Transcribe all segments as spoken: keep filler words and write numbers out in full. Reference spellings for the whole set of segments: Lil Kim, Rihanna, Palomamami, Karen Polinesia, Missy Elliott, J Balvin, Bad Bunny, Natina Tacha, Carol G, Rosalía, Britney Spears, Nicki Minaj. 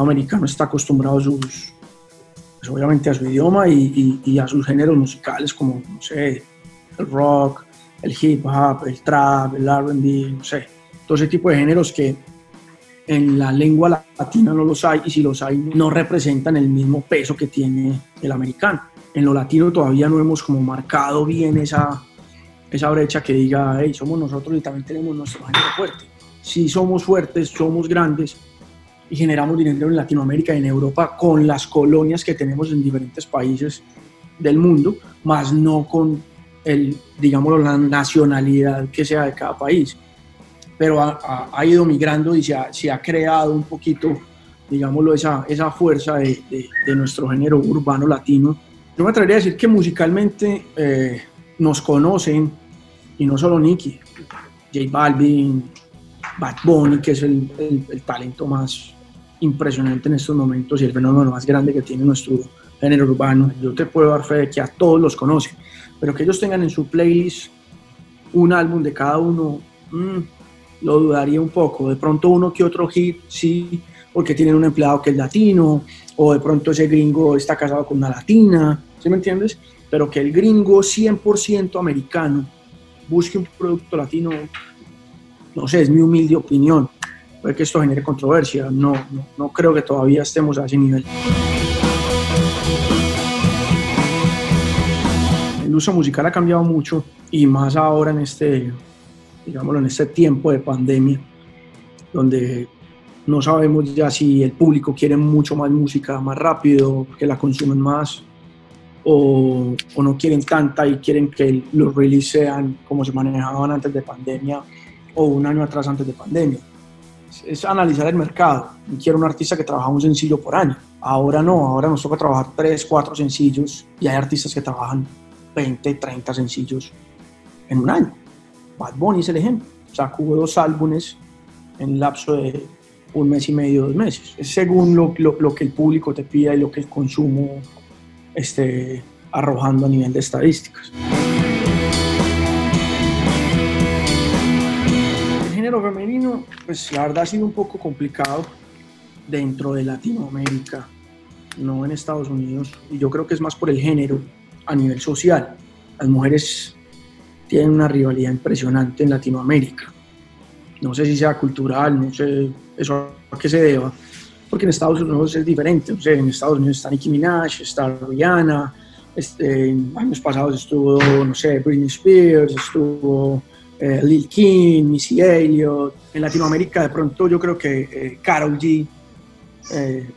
mercado americano está acostumbrado a sus, pues obviamente a su idioma y, y, y a sus géneros musicales como, no sé, el rock, el hip hop, el trap, el R and B, no sé, todo ese tipo de géneros que en la lengua latina no los hay, y si los hay no representan el mismo peso que tiene el americano. En lo latino todavía no hemos como marcado bien esa, esa brecha que diga, hey, somos nosotros y también tenemos nuestro género fuerte. Sí somos fuertes, somos grandes y generamos dinero en Latinoamérica y en Europa con las colonias que tenemos en diferentes países del mundo, más no con el, digamos, la nacionalidad que sea de cada país. Pero ha, ha, ha ido migrando y se ha, se ha creado un poquito, digámoslo, esa, esa fuerza de, de, de nuestro género urbano latino. Yo me atrevería a decir que musicalmente eh, nos conocen, y no solo Nicki, J Balvin, Bad Bunny, que es el, el, el talento más impresionante en estos momentos y el fenómeno más grande que tiene nuestro género urbano. Yo te puedo dar fe de que a todos los conocen, pero que ellos tengan en su playlist un álbum de cada uno, mmm, lo dudaría un poco. De pronto uno que otro hit, sí, porque tienen un empleado que es latino, o de pronto ese gringo está casado con una latina, ¿sí me entiendes? Pero que el gringo cien por ciento americano busque un producto latino, no sé, es mi humilde opinión. Puede que esto genere controversia, no, no, no creo que todavía estemos a ese nivel. El uso musical ha cambiado mucho, y más ahora en este, digámoslo, en este tiempo de pandemia, donde no sabemos ya si el público quiere mucho más música más rápido, que la consumen más, o, o no quieren tanta y quieren que los releases sean como se manejaban antes de pandemia o un año atrás antes de pandemia. Es, es analizar el mercado. Quiero un artista que trabaja un sencillo por año. Ahora no, ahora nos toca trabajar tres, cuatro sencillos, y hay artistas que trabajan veinte, treinta sencillos en un año. Bad Bunny es el ejemplo. Sacó dos álbumes en el lapso de un mes y medio, dos meses. Es según lo, lo, lo que el público te pida y lo que el consumo esté arrojando a nivel de estadísticas. El género femenino, pues la verdad ha sido un poco complicado dentro de Latinoamérica, no en Estados Unidos. Y yo creo que es más por el género a nivel social. Las mujeres tienen una rivalidad impresionante en Latinoamérica. No sé si sea cultural, no sé eso a qué se deba, porque en Estados Unidos es diferente. O sea, en Estados Unidos está Nicki Minaj, está Rihanna, este, en años pasados estuvo, no sé, Britney Spears, estuvo eh, Lil Kim, Missy Elliott. En Latinoamérica de pronto yo creo que eh, Carol G eh,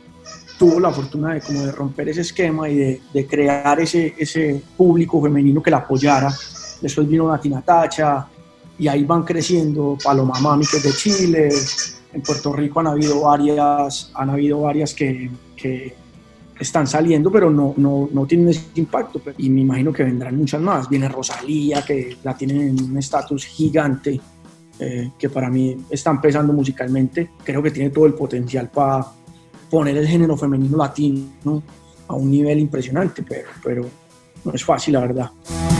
tuvo la fortuna de, como de romper ese esquema y de, de crear ese, ese público femenino que la apoyara. Después vino Natina Tacha, y ahí van creciendo, Palomamami, que es de Chile. En Puerto Rico han habido varias, han habido varias que, que están saliendo, pero no, no, no tienen ese impacto, y me imagino que vendrán muchas más. Viene Rosalía, que la tienen en un estatus gigante, eh, que para mí está empezando musicalmente. Creo que tiene todo el potencial para poner el género femenino latino, ¿no?, a un nivel impresionante, pero, pero no es fácil, la verdad.